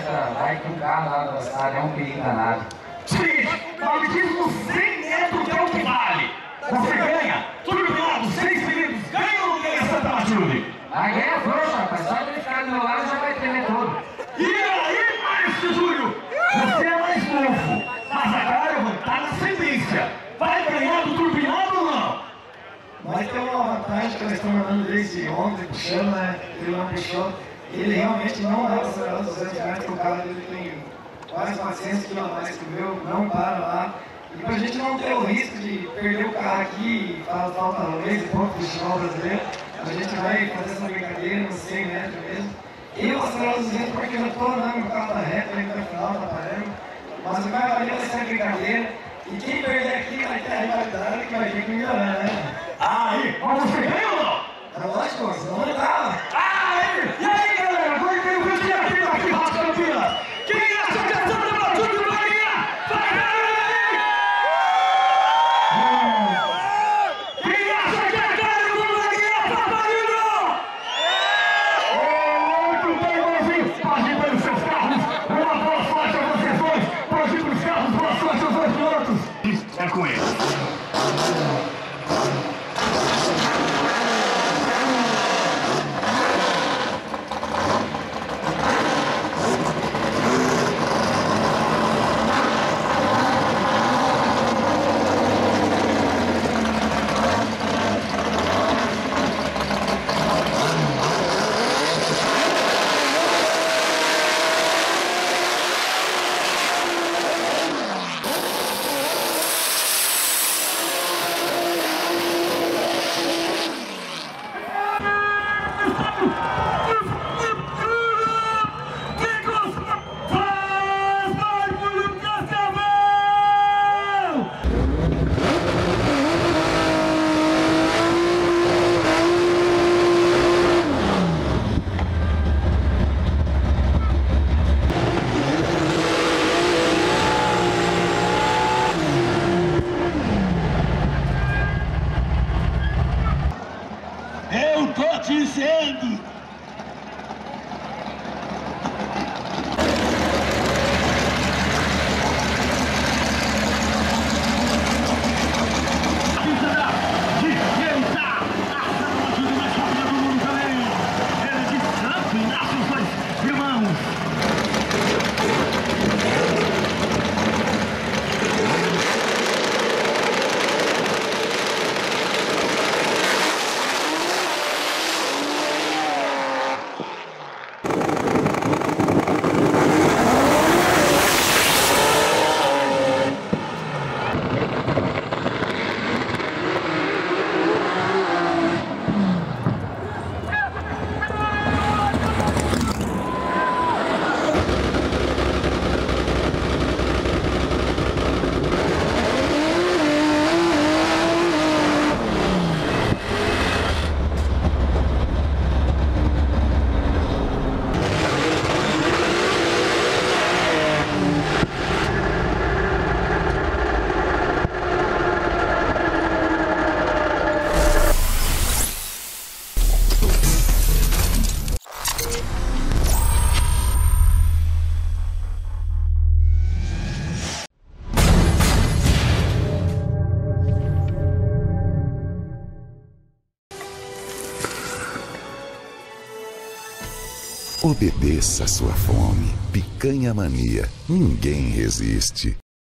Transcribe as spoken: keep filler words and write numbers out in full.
vai, pra, vai que o carro lá da cidade é um perigo danado. Seguinte, magnetismo cem metros é o que vale. Você ganha, turbinado, seis cilindros, ganha ou não ganha Santa Matilde? Aí ganha a força, rapaz, só de ficar do meu lado já vai tremer todo. E aí, Márcio Júlio, você é mais novo, mas agora eu vou estar na ascendência. Vai ganhar do turbinado ou não? Mas tem uma vantagem que nós estamos andando desde ontem, puxando, né? Ele não puxou. Ele realmente não dá para acelerar duzentos metros com o carro dele, tem quase quatrocentos quilos a mais que o meu, não para lá. E para a gente não ter o risco de perder o carro aqui e falar falta da vez, igual o festival brasileiro, a gente vai fazer essa brincadeira nos cem metros mesmo. Eu acelero duzentos porque eu já estou andando no carro da reta, ele vai final, tá parando. Mas o que vai valer vai ser a brincadeira. E quem perder aqui vai ter a rivalidade que vai vir que melhorar, né? Aí, mas você ganhou ou não? Tá lógico, senão não dá. Aí, e aí? Obedeça a sua fome. Picanha Mania. Ninguém resiste.